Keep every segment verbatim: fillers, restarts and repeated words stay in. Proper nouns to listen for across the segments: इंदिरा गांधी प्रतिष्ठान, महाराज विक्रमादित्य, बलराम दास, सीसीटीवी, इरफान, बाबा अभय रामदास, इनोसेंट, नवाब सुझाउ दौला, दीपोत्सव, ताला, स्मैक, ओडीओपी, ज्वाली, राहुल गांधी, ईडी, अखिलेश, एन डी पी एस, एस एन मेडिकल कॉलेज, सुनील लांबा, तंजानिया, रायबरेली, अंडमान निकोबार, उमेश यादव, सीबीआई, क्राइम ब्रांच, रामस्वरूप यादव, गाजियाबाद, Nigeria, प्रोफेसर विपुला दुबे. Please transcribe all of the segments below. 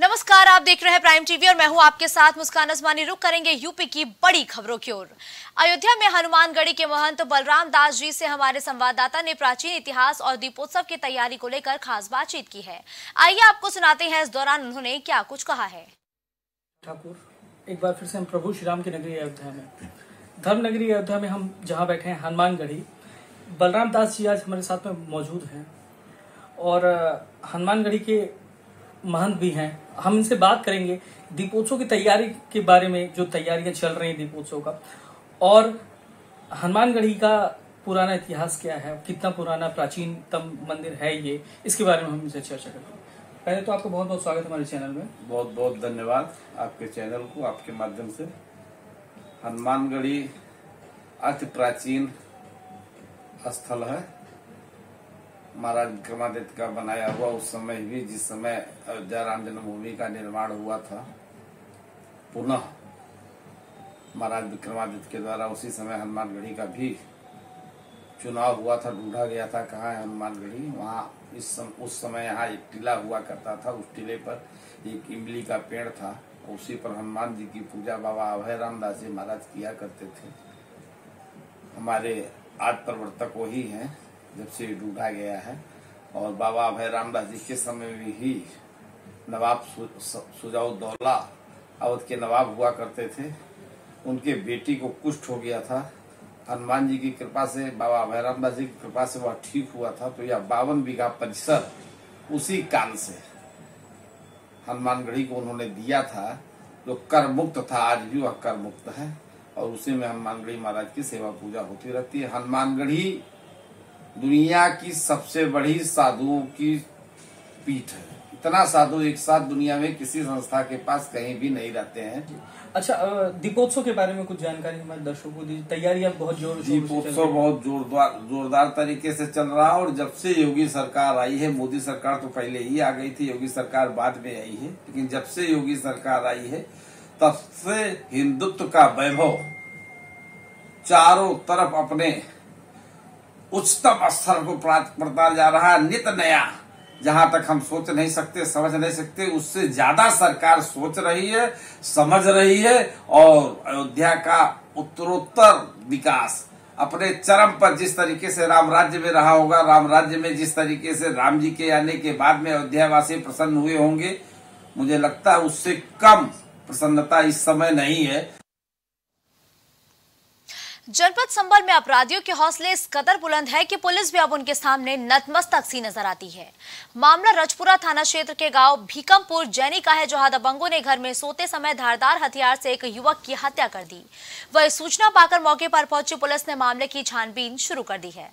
नमस्कार, आप देख रहे हैं प्राइम टीवी और मैं हूं आपके साथ मुस्कान असमानी। रुक करेंगे यूपी की बड़ी खबरों की ओर। अयोध्या में हनुमानगढ़ी के महंत बलराम दास जी से हमारे संवाददाता ने प्राचीन इतिहास और दीपोत्सव की तैयारी को लेकर खास बातचीत की है। आइए आपको सुनाते हैं इस दौरान उन्होंने क्या कुछ कहा है। ठाकुर, एक बार फिर से हम प्रभु श्री राम की नगरी अयोध्या में, धर्म नगरी अयोध्या में हम जहाँ बैठे हैं हनुमानगढ़ी, बलराम दास जी आज हमारे साथ में मौजूद हैं और हनुमानगढ़ी के महंत भी हैं। हम इनसे बात करेंगे दीपोत्सव की तैयारी के बारे में, जो तैयारियां चल रही हैं दीपोत्सव का, और हनुमानगढ़ी का पुराना इतिहास क्या है, कितना पुराना प्राचीनतम मंदिर है ये, इसके बारे में हम इनसे चर्चा करेंगे। पहले तो आपका बहुत बहुत स्वागत हमारे चैनल में। बहुत बहुत धन्यवाद आपके चैनल को, आपके माध्यम से। हनुमानगढ़ी अति प्राचीन स्थल है, महाराज विक्रमादित्य का बनाया हुआ, उस समय भी जिस समय अयोध्या राम जन्मभूमि का निर्माण हुआ था, पुनः महाराज विक्रमादित्य के द्वारा उसी समय हनुमानगढ़ी का भी चुनाव हुआ था। ढूंढा गया था कहाँ है हनुमानगढ़ी, वहाँ इस सम, उस समय यहाँ एक टीला हुआ करता था, उस टीले पर एक इमली का पेड़ था, उसी पर हनुमान जी की पूजा बाबा अभय रामदास जी महाराज किया करते थे। हमारे आज प्रवर्तक वही हैं जब से ढूंढा गया है, और बाबा अभय रामदास जी के समय में ही नवाब सुझाउ दौला अवध के नवाब हुआ करते थे, उनके बेटी को कुष्ठ हो गया था। हनुमान जी की कृपा से, बाबा अभय रामदास जी की कृपा से वह ठीक हुआ था। तो यह बावन बीघा परिसर उसी कान से हनुमानगढ़ी को उन्होंने दिया था, जो कर मुक्त था, आज भी वह कर मुक्त है, और उसी में हनुमानगढ़ी महाराज की सेवा पूजा होती रहती है। हनुमानगढ़ी दुनिया की सबसे बड़ी साधुओं की पीठ है। इतना साधु एक साथ दुनिया में किसी संस्था के पास कहीं भी नहीं रहते हैं। अच्छा, दीपोत्सव के बारे में कुछ जानकारी हमारे दर्शकों को दीजिए। तैयारियां बहुत जोर दीपोत्सव बहुत जोरदार जोरदार तरीके से चल रहा है, और जब से योगी सरकार आई है, मोदी सरकार तो पहले ही आ गई थी, योगी सरकार बाद में आई है, लेकिन जब से योगी सरकार आई है तब से हिंदुत्व का वैभव चारों तरफ अपने उच्चतम स्तर को प्राप्त करता जा रहा है। नित नया, जहां तक हम सोच नहीं सकते, समझ नहीं सकते, उससे ज्यादा सरकार सोच रही है, समझ रही है, और अयोध्या का उत्तरोत्तर विकास अपने चरम पर, जिस तरीके से राम राज्य में रहा होगा, राम राज्य में जिस तरीके से राम जी के आने के बाद में अयोध्यावासी प्रसन्न हुए होंगे, मुझे लगता है उससे कम प्रसन्नता इस समय नहीं है। जनपद संबल में अपराधियों के हौसले इस कदर बुलंद है कि पुलिस भी अब उनके सामने नतमस्तक सी नजर आती है। मामला रजपुरा थाना क्षेत्र के गांव भीकमपुर जैनी का है, जहां दबंगों ने घर में सोते समय धारदार हथियार से एक युवक की हत्या कर दी। वह सूचना पाकर मौके पर पहुंची पुलिस ने मामले की छानबीन शुरू कर दी है।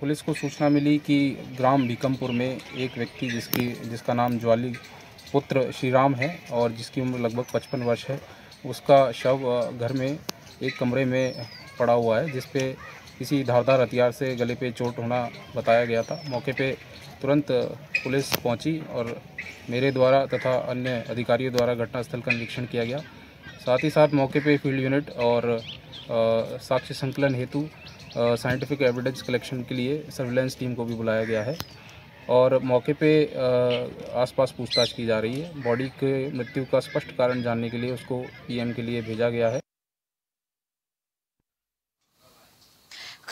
पुलिस को सूचना मिली कि ग्राम भीकमपुर में एक व्यक्ति, जिसकी जिसका नाम ज्वाली पुत्र श्री राम है और जिसकी उम्र लगभग पचपन वर्ष है, उसका शव घर में एक कमरे में पड़ा हुआ है, जिस पे किसी धारदार हथियार से गले पे चोट होना बताया गया था। मौके पे तुरंत पुलिस पहुंची और मेरे द्वारा तथा अन्य अधिकारियों द्वारा घटनास्थल का निरीक्षण किया गया। साथ ही साथ मौके पे फील्ड यूनिट और साक्ष्य संकलन हेतु साइंटिफिक एविडेंस कलेक्शन के लिए सर्विलांस टीम को भी बुलाया गया है, और मौके पे आसपास पूछताछ की जा रही है। बॉडी के मृत्यु का स्पष्ट कारण जानने के लिए उसको पीएम के लिए भेजा गया है।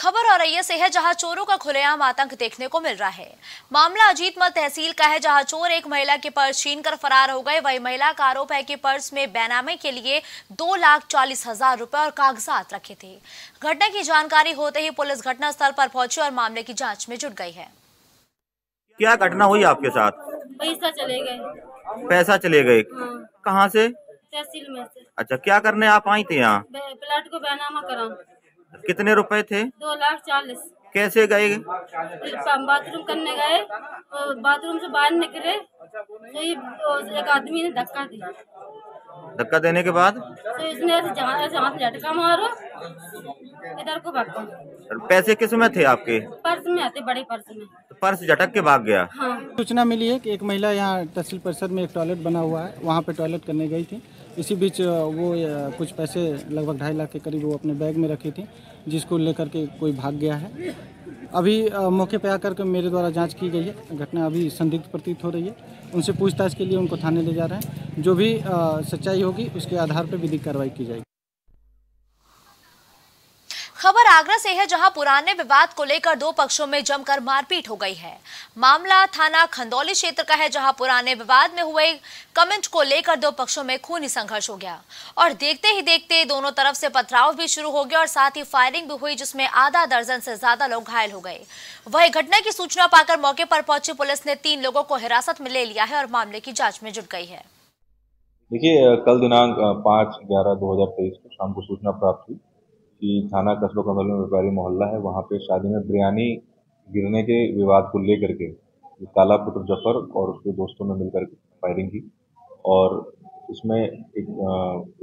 खबर औरैया से है, जहां चोरों का खुलेआम आतंक देखने को मिल रहा है। मामला अजीतमल तहसील का है, जहां चोर एक महिला के पर्स छीनकर फरार हो गए। वही महिला का आरोप है कि पर्स में बैनामे के लिए दो लाख चालीस हजार रुपए और कागजात रखे थे। घटना की जानकारी होते ही पुलिस घटनास्थल पर पहुंची और मामले की जाँच में जुट गई है। क्या घटना हुई आपके साथ? पैसा चले गए। पैसा चले गए कहाँ से? तहसील में से। अच्छा, क्या करने आप आई थी यहाँ? प्लाट को बैनामा कराऊं। कितने रुपए थे? दो लाख चालीस। कैसे गए? बाथरूम करने गए, बाथरूम से बाहर निकले तो एक आदमी ने धक्का दिया। धक्का देने के बाद तो इसने ऐसे हाथ झटका मारो, इधर को भागा। पैसे किस में थे आपके? पर्स में आते, बड़े पर्स में। तो पर्स झटक के भाग गया। हाँ। सूचना मिली है कि एक महिला यहाँ तहसील परिषद में एक टॉयलेट बना हुआ है, वहाँ पे टॉयलेट करने गई थी। इसी बीच वो कुछ पैसे लगभग ढाई लाख के करीब वो अपने बैग में रखी थी, जिसको लेकर के कोई भाग गया है। अभी मौके पर आकर के मेरे द्वारा जांच की गई है। घटना अभी संदिग्ध प्रतीत हो रही है, उनसे पूछताछ के लिए उनको थाने ले जा रहे हैं। जो भी सच्चाई होगी उसके आधार पर विधिक कार्रवाई की जाएगी। खबर आगरा से है, जहां पुराने विवाद को लेकर दो पक्षों में जमकर मारपीट हो गई है। मामला थाना खंदौली क्षेत्र का है, जहां पुराने विवाद में हुए कमेंट को लेकर दो पक्षों में खूनी संघर्ष हो गया और देखते ही देखते दोनों तरफ से पथराव भी शुरू हो गया और साथ ही फायरिंग भी हुई, जिसमें आधा दर्जन से ज्यादा लोग घायल हो गए। वही घटना की सूचना पाकर मौके पर पहुंची पुलिस ने तीन लोगों को हिरासत में ले लिया है और मामले की जाँच में जुट गई है। देखिए, कल दिनांक पाँच ग्यारह दो हजार तेईस को शाम को सूचना प्राप्त हुई कि थाना कस्बा कंदौली में व्यापारी मोहल्ला है, वहाँ पे शादी में बिरयानी गिरने के विवाद को लेकर के ताला पुत्र जफर और उसके दोस्तों ने मिलकर फायरिंग की और इसमें एक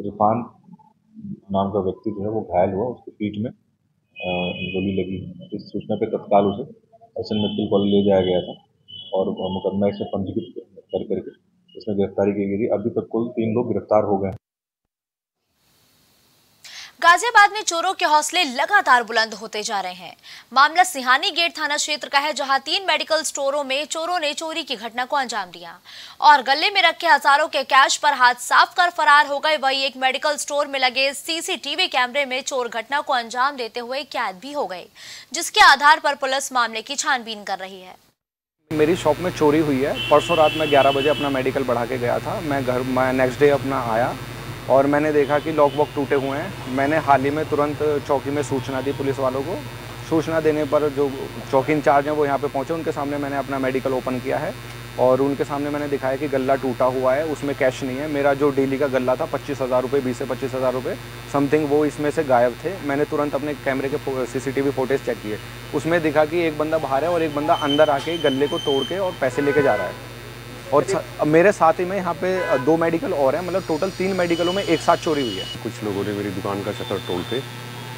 इरफान नाम का व्यक्ति जो है वो घायल हुआ, उसकी पीठ में गोली लगी। इस सूचना पे तत्काल उसे एस एन मेडिकल कॉलेज ले जाया गया था और मुकदमा इसमें पंजीकृत कर करके इसमें गिरफ्तारी की गई। अभी तक कुल तीन लोग गिरफ्तार हो गए हैं। गाजियाबाद में चोरों के हौसले लगातार बुलंद होते जा रहे हैं। मामला सिहानी गेट थाना क्षेत्र का है, जहां तीन मेडिकल स्टोरों में चोरों ने चोरी की घटना को अंजाम दिया और गले में रखे हजारों के कैश पर हाथ साफ कर फरार हो गए। वहीं एक मेडिकल स्टोर में लगे सीसीटीवी कैमरे में चोर घटना को अंजाम देते हुए कैद भी हो गए, जिसके आधार पर पुलिस मामले की छानबीन कर रही है। मेरी शॉप में चोरी हुई है। परसों रात में ग्यारह बजे अपना मेडिकल बढ़ा के गया था। मैं घर मैं नेक्स्ट डे अपना आया और मैंने देखा कि लॉक वॉक टूटे हुए हैं। मैंने हाल ही में तुरंत चौकी में सूचना दी पुलिस वालों को। सूचना देने पर जो चौकी इंचार्ज हैं वो यहाँ पे पहुँचे। उनके सामने मैंने अपना मेडिकल ओपन किया है और उनके सामने मैंने दिखाया कि गला टूटा हुआ है, उसमें कैश नहीं है। मेरा जो डेली का गला था पच्चीस हज़ार रुपये बीस से पच्चीस हज़ार रुपये समथिंग, वो इसमें से गायब थे। मैंने तुरंत अपने कैमरे के सीसीटीवी फुटेज चेक किए, उसमें दिखा कि एक बंदा बाहर है और एक बंदा अंदर आके गले को तोड़ के और पैसे लेके जा रहा है। और मेरे साथ ही में यहाँ पे दो मेडिकल और हैं, मतलब टोटल तीन मेडिकलों में एक साथ चोरी हुई है। कुछ लोगों ने मेरी दुकान का शटर तोड़ के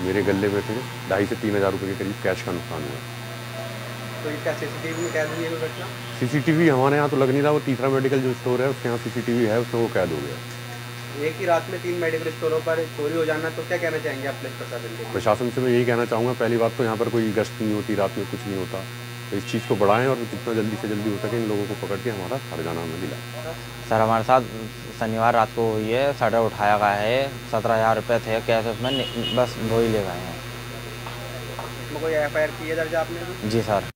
मेरे गले में थे ढाई से तीन हज़ार रुपये के करीब कैश का नुकसान हुआ। तो ये क्या सीसीटीवी में कैद हुई है घटना? सीसीटीवी हमारे यहाँ तो लग नहीं रहा। वो तीसरा मेडिकल जो स्टोर है उसके यहाँ सीसीटीवी है, उसमें वो कैद हो गया। एक ही रात में तीन मेडिकल स्टोरों पर चोरी हो जाना, तो क्या कहना चाहेंगे आप पुलिस प्रशासन को? प्रशासन से मैं यही कहना चाहूँगा, पहली बात तो यहाँ पर कोई गश्त नहीं होती, रात में कुछ नहीं होता। इस चीज़ को बढ़ाएं और जितना जल्दी से जल्दी हो सके इन लोगों को पकड़ के हमारा हरजाना में दिलाएं। सर, हमारे साथ शनिवार रात को हुई है। सटर उठाया गया है, सत्रह हज़ार रुपये थे कैश, उसमें बस दो ही ले गए हैं। कोई एफ आई आर की है दर्ज आपने? जी सर।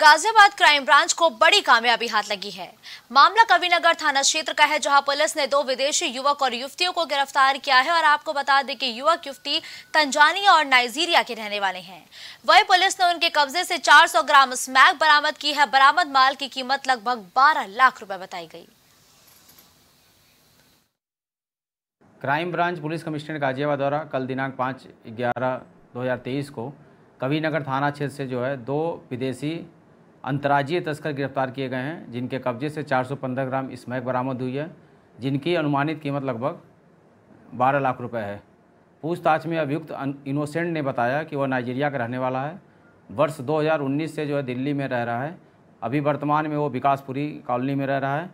गाजियाबाद क्राइम ब्रांच को बड़ी कामयाबी हाथ लगी है। मामला कविनगर थाना क्षेत्र का है, जहां पुलिस ने दो विदेशी युवक और युवतियों को गिरफ्तार किया है। और आपको बता दें कि युवक युवती तंजानिया और नाइजीरिया के रहने वाले हैं। वहीं पुलिस ने उनके कब्जे से चार सौ ग्राम स्मैक बरामद की है। बरामद माल की कीमत लगभग बारह लाख रुपए बताई गई। क्राइम ब्रांच police commissionerate गाजियाबाद द्वारा कल दिनांक पाँच ग्यारह दो हजार तेईस को कविनगर थाना क्षेत्र से जो है दो विदेशी अंतर्राज्यीय तस्कर गिरफ्तार किए गए हैं, जिनके कब्जे से चार सौ पंद्रह ग्राम स्मैक बरामद हुई है, जिनकी अनुमानित कीमत लगभग बारह लाख रुपए है। पूछताछ में अभियुक्त इनोसेंट ने बताया कि वह नाइजीरिया का रहने वाला है। वर्ष दो हज़ार उन्नीस से जो है दिल्ली में रह रहा है। अभी वर्तमान में वो विकासपुरी कॉलोनी में रह रहा है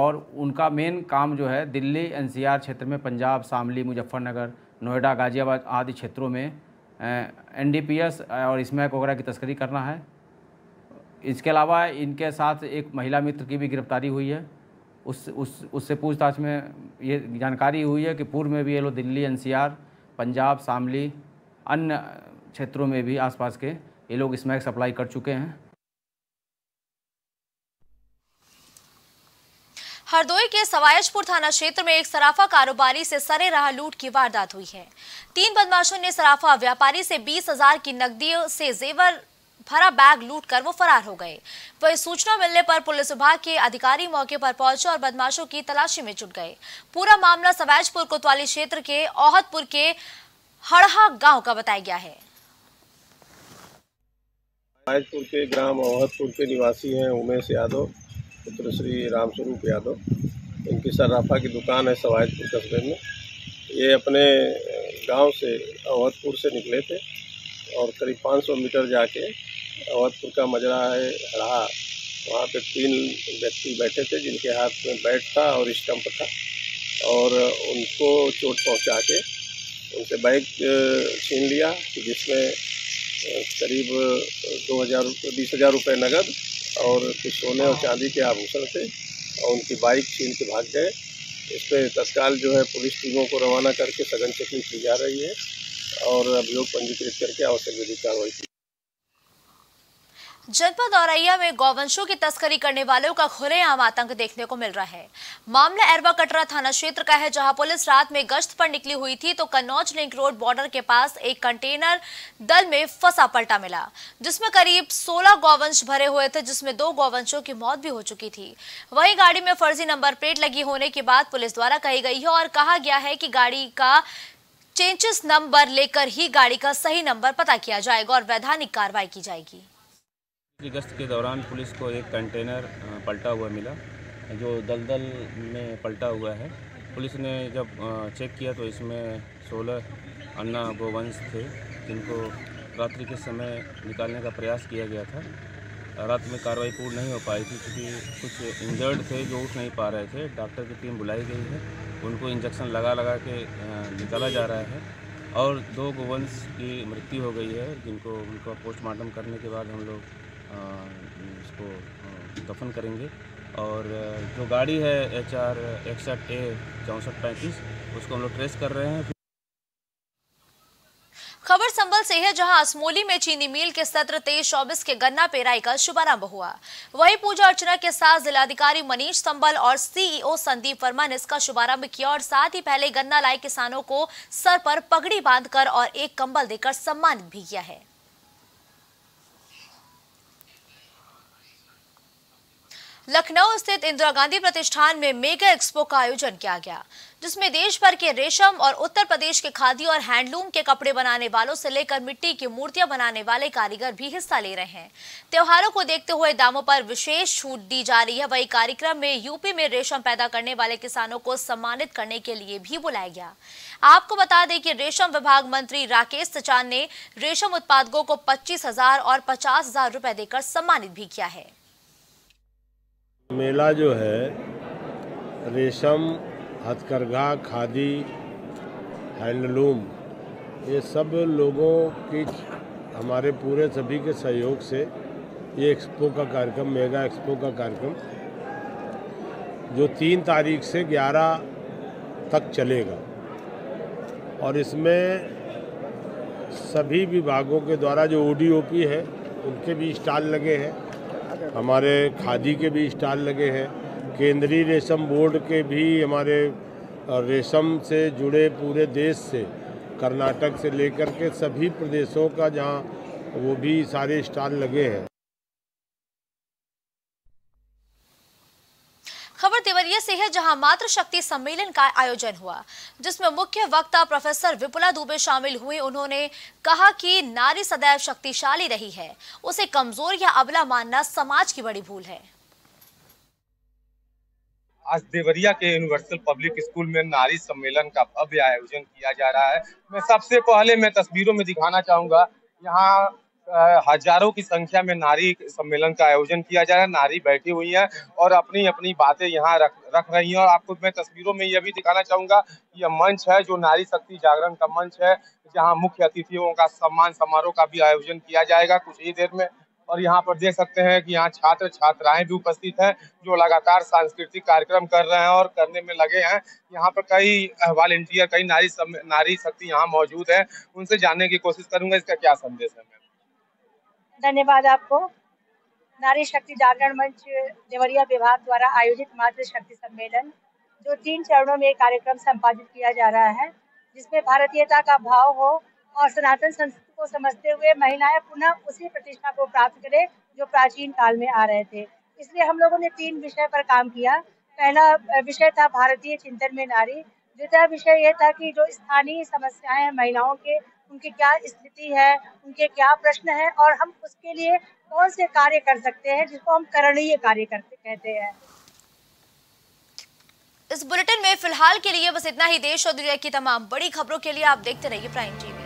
और उनका मेन काम जो है दिल्ली एन सी आर क्षेत्र में पंजाब, शामली, मुजफ्फरनगर, नोएडा, गाजियाबाद आदि क्षेत्रों में एन डी पी एस और स्मैक वगैरह की तस्करी करना है। इसके अलावा इनके साथ एक महिला मित्र की भी गिरफ्तारी हुई है। उस उस उससे पूछताछ में ये जानकारी हुई है कि पूर्व में भी ये लोग Delhi N C R, Punjab, Shamli, अन्य क्षेत्रों में भी आसपास के ये लोग स्मैक सप्लाई कर चुके हैं। हरदोई के सवायजपुर थाना क्षेत्र में एक सराफा कारोबारी से सरे राह लूट की वारदात हुई है। तीन बदमाशों ने सराफा व्यापारी से बीस हज़ार की नकदी से जेवर भरा बैग लूटकर वो फरार हो गए। वहीं सूचना मिलने पर पुलिस विभाग के अधिकारी मौके पर पहुंचे और बदमाशों की तलाशी में जुट गए। पूरा मामला सवायजपुर कोतवाली क्षेत्र के औहदपुर के हड़हा गाँव का बताया गया है। सवायजपुर के ग्राम औहदपुर के निवासी है उमेश यादव पुत्र श्री रामस्वरूप यादव। इनकी सर्राफा की दुकान है सवायदपुर कस्बे में। ये अपने गांव से अवधपुर से निकले थे और करीब पाँच सौ मीटर जाके अवधपुर का मजरा है हड़हा, वहाँ पे तीन व्यक्ति बैठे थे जिनके हाथ में बैट था और स्टम्प था और उनको चोट पहुँचा के उनसे बाइक छीन लिया, जिसमें करीब दो हज़ार बीस हज़ार रुपये नकद और कुछ सोने और चांदी के आभूषण थे, और उनकी बाइक छीन के भाग गए। इस पर तत्काल जो है पुलिस टीमों को रवाना करके सघन चेकिंग की जा रही है और अभियोग पंजीकृत करके आवश्यक विधिक कार्रवाई की। जनपद औरैया में गौवंशों की तस्करी करने वालों का खुलेआम आतंक देखने को मिल रहा है। मामला एरवा कटरा थाना क्षेत्र का है, जहां पुलिस रात में गश्त पर निकली हुई थी तो कन्नौज लिंक रोड बॉर्डर के पास एक कंटेनर दल में फंसा पलटा मिला, जिसमें करीब सोलह गौवंश भरे हुए थे, जिसमें दो गौवंशों की मौत भी हो चुकी थी। वही गाड़ी में फर्जी नंबर प्लेट लगी होने की बात पुलिस द्वारा कही गई है और कहा गया है कि गाड़ी का चेंजेस नंबर लेकर ही गाड़ी का सही नंबर पता किया जाएगा और वैधानिक कार्रवाई की जाएगी। गश्त के दौरान पुलिस को एक कंटेनर पलटा हुआ मिला, जो दलदल में पलटा हुआ है। पुलिस ने जब चेक किया तो इसमें सोलह अन्ना गोवंश थे, जिनको रात्रि के समय निकालने का प्रयास किया गया था। रात में कार्रवाई पूर्ण नहीं हो पाई थी क्योंकि कुछ इंजर्ड थे जो उठ नहीं पा रहे थे। डॉक्टर की टीम बुलाई गई है, उनको इंजेक्शन लगा लगा के निकाला जा रहा है और दो गोवंश की मृत्यु हो गई है, जिनको उनका पोस्टमार्टम करने के बाद हम लोग इसको दफन करेंगे। और जो गाड़ी है एच आर इकसठ ए चौंसठ पैंतीस उसको हम लोग ट्रेस कर रहे हैं। खबर संबल से है, जहां असमोली में चीनी मिल के सत्र तेईस चौबीस के गन्ना पेराई का शुभारंभ हुआ। वहीं पूजा अर्चना के साथ जिलाधिकारी मनीष संबल और सीईओ संदीप वर्मा ने इसका शुभारंभ किया और साथ ही पहले गन्ना लाए किसानों को सर पर पगड़ी बांधकर और एक कंबल देकर सम्मानित भी किया है। लखनऊ स्थित इंदिरा गांधी प्रतिष्ठान में मेगा एक्सपो का आयोजन किया गया, जिसमें देश भर के रेशम और उत्तर प्रदेश के खादी और हैंडलूम के कपड़े बनाने वालों से लेकर मिट्टी की मूर्तियां बनाने वाले कारीगर भी हिस्सा ले रहे हैं। त्योहारों को देखते हुए दामों पर विशेष छूट दी जा रही है। वही कार्यक्रम में यूपी में रेशम पैदा करने वाले किसानों को सम्मानित करने के लिए भी बुलाया गया। आपको बता दें कि रेशम विभाग मंत्री राकेश सचान ने रेशम उत्पादकों को पच्चीस हजार और पचास हजार रुपए देकर सम्मानित भी किया है। मेला जो है रेशम, हथकरघा, खादी, हैंडलूम, ये सब लोगों की हमारे पूरे सभी के सहयोग से ये एक्सपो का कार्यक्रम, मेगा एक्सपो का कार्यक्रम जो तीन तारीख से ग्यारह तक चलेगा, और इसमें सभी विभागों के द्वारा जो ओडीओपी है उनके भी स्टॉल लगे हैं, हमारे खादी के भी स्टॉल लगे हैं, केंद्रीय रेशम बोर्ड के भी, हमारे रेशम से जुड़े पूरे देश से, कर्नाटक से लेकर के सभी प्रदेशों का जहां वो भी सारे स्टॉल लगे हैं। खबर देवरिया से है, जहां मातृशक्ति सम्मेलन का आयोजन हुआ, जिसमें मुख्य वक्ता प्रोफेसर विपुला दुबे शामिल हुए। उन्होंने कहा कि नारी सदैव शक्तिशाली रही है, उसे कमजोर या अबला मानना समाज की बड़ी भूल है। आज देवरिया के यूनिवर्सल पब्लिक स्कूल में नारी सम्मेलन का भव्य आयोजन किया जा रहा है। मैं सबसे पहले मैं तस्वीरों में दिखाना चाहूंगा, यहाँ हजारों की संख्या में नारी सम्मेलन का आयोजन किया जा रहा है। नारी बैठी हुई हैं और अपनी अपनी बातें यहाँ रख रख रही हैं। और आपको मैं तस्वीरों में यह भी दिखाना चाहूँगा, यह मंच है जो नारी शक्ति जागरण का मंच है, जहाँ मुख्य अतिथियों का सम्मान समारोह का भी आयोजन किया जाएगा कुछ ही देर में। और यहाँ पर देख सकते हैं कि यहाँ छात्र छात्राएं भी उपस्थित हैं, जो लगातार सांस्कृतिक कार्यक्रम कर रहे हैं और करने में लगे हैं। यहाँ पर कई वॉलेंटियर, कई नारी नारी शक्ति यहाँ मौजूद है, उनसे जानने की कोशिश करूँगा इसका क्या संदेश है। धन्यवाद आपको। नारी शक्ति जागरण मंच देवरिया विभाग द्वारा आयोजित मातृ शक्ति सम्मेलन, जो तीन चरणों में कार्यक्रम संपादित किया जा रहा है, जिसमें भारतीयता का भाव हो और सनातन संस्कृति को समझते हुए महिलाएं पुनः उसी प्रतिष्ठा को प्राप्त करें जो प्राचीन काल में आ रहे थे। इसलिए हम लोगों ने तीन विषय पर काम किया। पहला विषय था भारतीय चिंतन में नारी, दूसरा विषय यह था कि जो स्थानीय समस्याएं हैं महिलाओं के, उनकी क्या स्थिति है, उनके क्या प्रश्न है और हम उसके लिए कौन से कार्य कर सकते हैं, जिसको हम करणीय कार्य करते कहते हैं। इस बुलेटिन में फिलहाल के लिए बस इतना ही। देश और दुनिया की तमाम बड़ी खबरों के लिए आप देखते रहिए प्राइम टीवी।